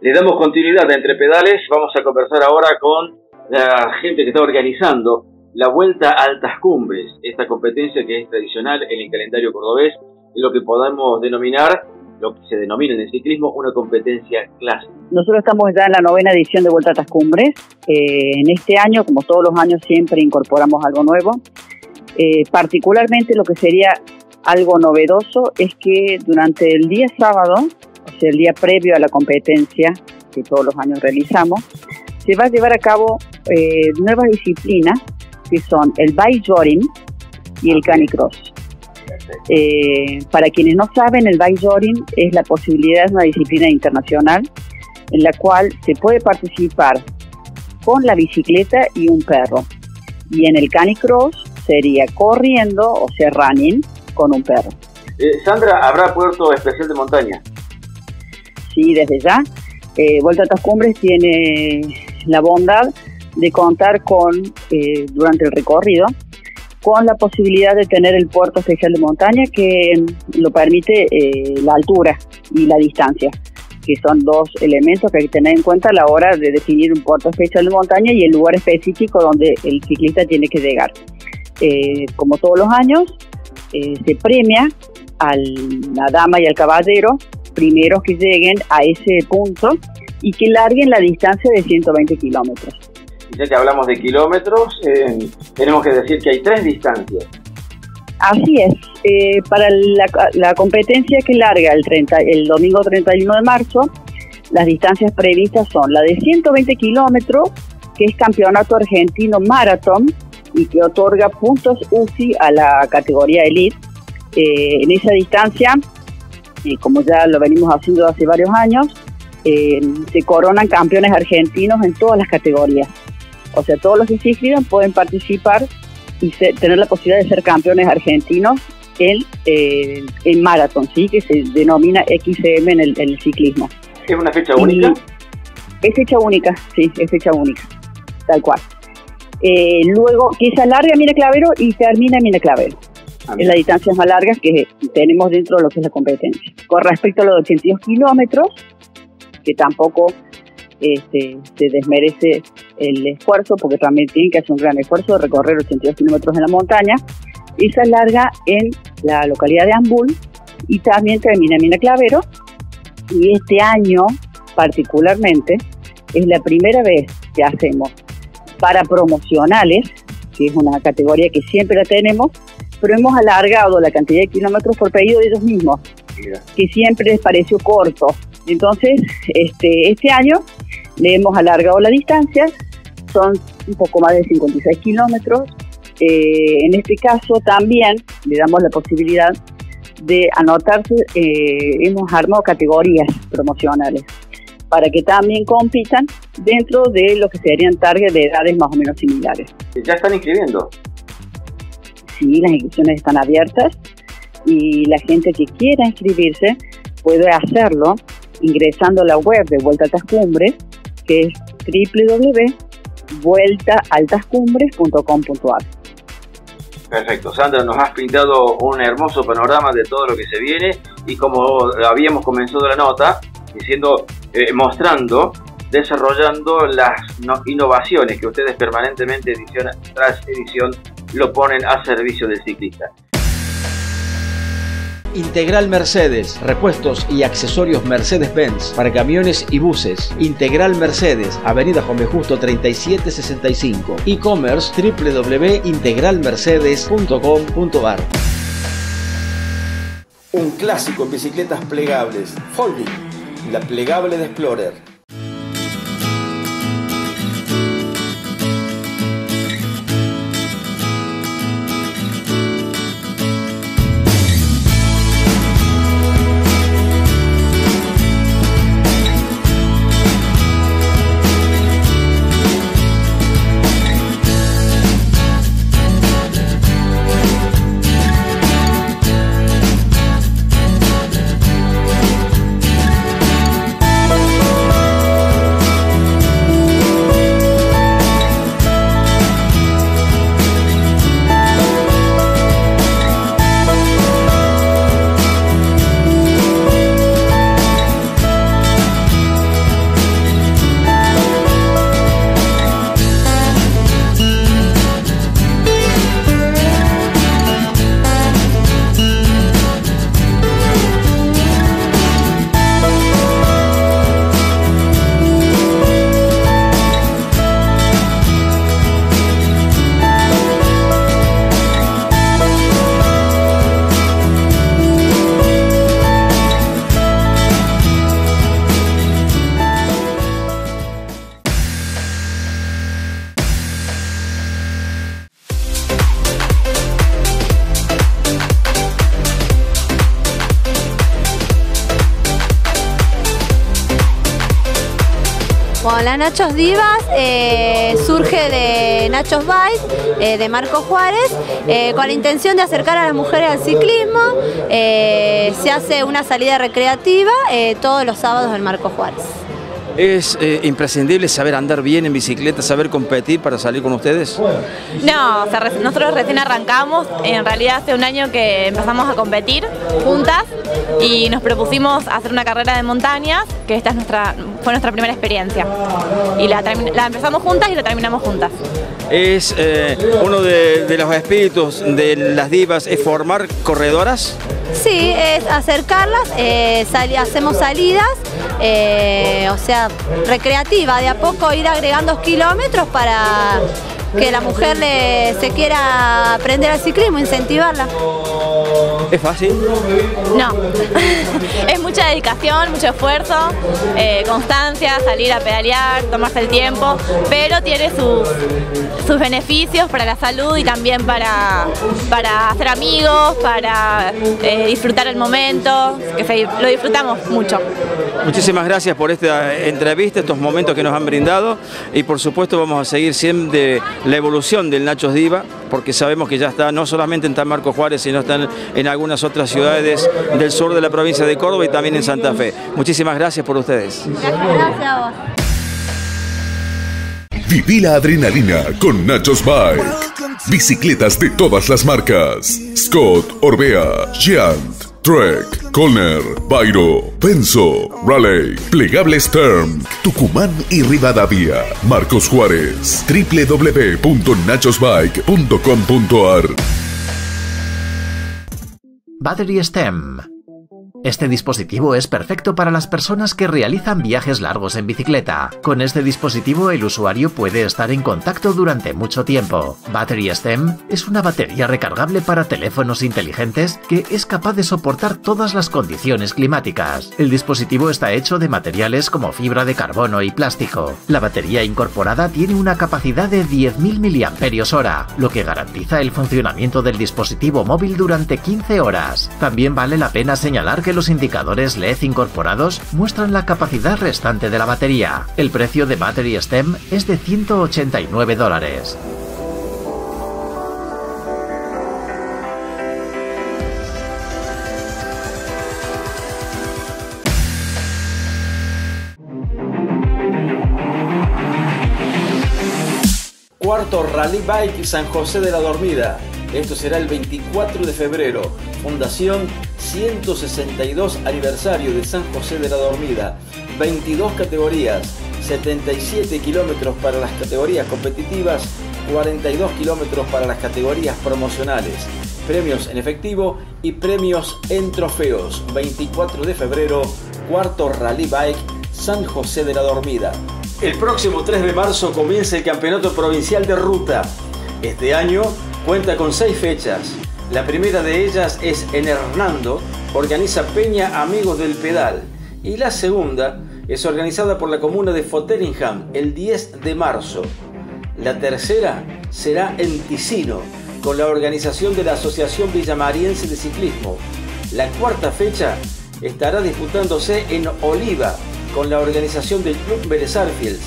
Le damos continuidad a Entre Pedales. Vamos a conversar ahora con la gente que está organizando la Vuelta a Altas Cumbres, esta competencia que es tradicional en el calendario cordobés, es lo que podemos denominar, lo que se denomina en el ciclismo, una competencia clásica. Nosotros estamos ya en la 9ª edición de Vuelta a Altas Cumbres. En este año, como todos los años, siempre incorporamos algo nuevo. Particularmente lo que sería algo novedoso es que durante el día sábado, o sea, el día previo a la competencia que todos los años realizamos, se va a llevar a cabo nuevas disciplinas que son el Bikejoring y el Canicross. Para quienes no saben, el Bikejoring es la posibilidad de una disciplina internacional en la cual se puede participar con la bicicleta y un perro. Y en el Canicross sería corriendo, o sea, running, con un perro. Sandra, ¿habrá puerto especial de montaña? Sí, desde ya. Vuelta a Altas Cumbres tiene la bondad de contar con, durante el recorrido, con la posibilidad de tener el puerto especial de montaña que lo permite la altura y la distancia, que son dos elementos que hay que tener en cuenta a la hora de definir un puerto especial de montaña y el lugar específico donde el ciclista tiene que llegar. Como todos los años, se premia a la dama y al caballero primeros que lleguen a ese punto y que larguen la distancia de 120 kilómetros. Ya que hablamos de kilómetros, tenemos que decir que hay tres distancias. Así es. Para la competencia que larga el domingo 31 de marzo, las distancias previstas son la de 120 kilómetros, que es Campeonato Argentino Maratón y que otorga puntos UCI a la categoría Elite. En esa distancia, como ya lo venimos haciendo hace varios años, se coronan campeones argentinos en todas las categorías. O sea, todos los que se inscriban pueden participar y tener la posibilidad de ser campeones argentinos en maratón, ¿sí? Que se denomina XCM en el ciclismo. ¿Es una fecha única? Es fecha única, sí, es fecha única, tal cual. Luego, que se alarga en Mina Clavero y termina en Mina Clavero. Es la distancia más larga que tenemos dentro de lo que es la competencia. Con respecto a los 82 kilómetros, que tampoco se desmerece el esfuerzo, porque también tienen que hacer un gran esfuerzo de recorrer 82 kilómetros en la montaña. Esa larga en la localidad de Ambul y también termina en Mina Clavero. Y este año, particularmente, es la primera vez que hacemos para promocionales, que es una categoría que siempre la tenemos, pero hemos alargado la cantidad de kilómetros por pedido de ellos mismos, que siempre les pareció corto. Entonces, este año le hemos alargado la distancia, son un poco más de 56 kilómetros. En este caso también le damos la posibilidad de anotarse, hemos armado categorías promocionales para que también compitan dentro de lo que serían target de edades más o menos similares. ¿Ya están inscribiendo? Sí, las inscripciones están abiertas y la gente que quiera inscribirse puede hacerlo ingresando a la web de Vuelta a Altas Cumbres, que es www.vueltaaltascumbres.com.ar. Perfecto, Sandra, nos has pintado un hermoso panorama de todo lo que se viene y como habíamos comenzado la nota, diciendo, mostrando, desarrollando las innovaciones que ustedes permanentemente, edición tras edición, lo ponen a servicio del ciclista. Integral Mercedes, repuestos y accesorios Mercedes-Benz para camiones y buses. Integral Mercedes, Avenida Juan B. Justo 3765. E-commerce www.integralmercedes.com.ar. Un clásico en bicicletas plegables, Folding, la plegable de Explorer. Bueno, la Nacho's Divas surge de Nacho's Bike, de Marco Juárez, con la intención de acercar a las mujeres al ciclismo. Se hace una salida recreativa todos los sábados en Marco Juárez. ¿Es imprescindible saber andar bien en bicicleta, saber competir para salir con ustedes? No, o sea, nosotros recién arrancamos, en realidad hace un año que empezamos a competir juntas y nos propusimos hacer una carrera de montañas, que esta es fue nuestra primera experiencia. Y la empezamos juntas y la terminamos juntas. ¿Es uno de los espíritus de las divas es formar corredoras? Sí, es acercarlas, hacemos salidas, o sea, recreativa, de a poco ir agregando kilómetros para que la mujer se quiera aprender al ciclismo, incentivarla. ¿Es fácil? No, es mucha dedicación, mucho esfuerzo, constancia, salir a pedalear, tomarse el tiempo, pero tiene sus beneficios para la salud y también para hacer amigos, para disfrutar el momento, que lo disfrutamos mucho. Muchísimas gracias por esta entrevista, estos momentos que nos han brindado y por supuesto vamos a seguir siempre la evolución del Nacho's Diva, porque sabemos que ya está no solamente en San Marcos Juárez, sino están en algunas otras ciudades del sur de la provincia de Córdoba y también en Santa Fe. Muchísimas gracias por ustedes. Gracias a vos. Viví la adrenalina con Nacho's Bike. Bicicletas de todas las marcas. Scott, Orbea, Giant, Trek, Colner, Byro, Penso, Raleigh, Plegable Stem, Tucumán y Rivadavia, Marcos Juárez, www.nachosbike.com.ar. Battery Stem. Este dispositivo es perfecto para las personas que realizan viajes largos en bicicleta. Con este dispositivo el usuario puede estar en contacto durante mucho tiempo. Battery Stem es una batería recargable para teléfonos inteligentes que es capaz de soportar todas las condiciones climáticas. El dispositivo está hecho de materiales como fibra de carbono y plástico. La batería incorporada tiene una capacidad de 10.000 mAh, lo que garantiza el funcionamiento del dispositivo móvil durante 15 horas. También vale la pena señalar que los indicadores LED incorporados muestran la capacidad restante de la batería. El precio de Battery Stem es de $189. Cuarto Rally Bike San José de la Dormida. Esto será el 24 de febrero. Fundación 162 aniversario de San José de la Dormida. 22 categorías, 77 kilómetros para las categorías competitivas, 42 kilómetros para las categorías promocionales. Premios en efectivo y premios en trofeos. 24 de febrero, cuarto Rally Bike San José de la Dormida. El próximo 3 de marzo comienza el Campeonato Provincial de Ruta. Este año cuenta con 6 fechas. La primera de ellas es en Hernando, organiza Peña Amigos del Pedal. Y la segunda es organizada por la comuna de Fotheringham el 10 de marzo. La tercera será en Ticino, con la organización de la Asociación Villamariense de Ciclismo. La cuarta fecha estará disputándose en Oliva, con la organización del Club Berezarfiels.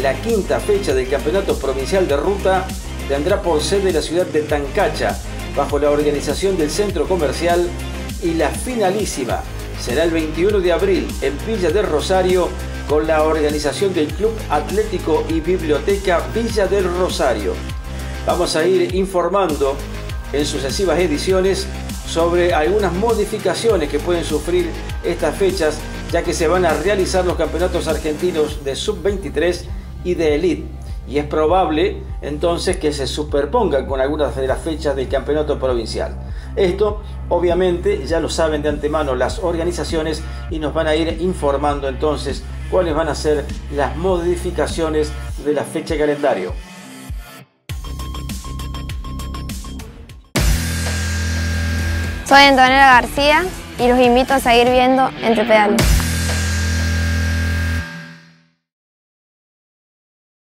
La quinta fecha del Campeonato Provincial de Ruta tendrá por sede la ciudad de Tancacha, bajo la organización del Centro Comercial, y la finalísima será el 21 de abril en Villa del Rosario con la organización del Club Atlético y Biblioteca Villa del Rosario. Vamos a ir informando en sucesivas ediciones sobre algunas modificaciones que pueden sufrir estas fechas, ya que se van a realizar los campeonatos argentinos de Sub-23 y de Elite. Y es probable entonces que se superpongan con algunas de las fechas del campeonato provincial. Esto obviamente ya lo saben de antemano las organizaciones y nos van a ir informando entonces cuáles van a ser las modificaciones de la fecha de calendario. Soy Antonela García y los invito a seguir viendo Entre Pedales.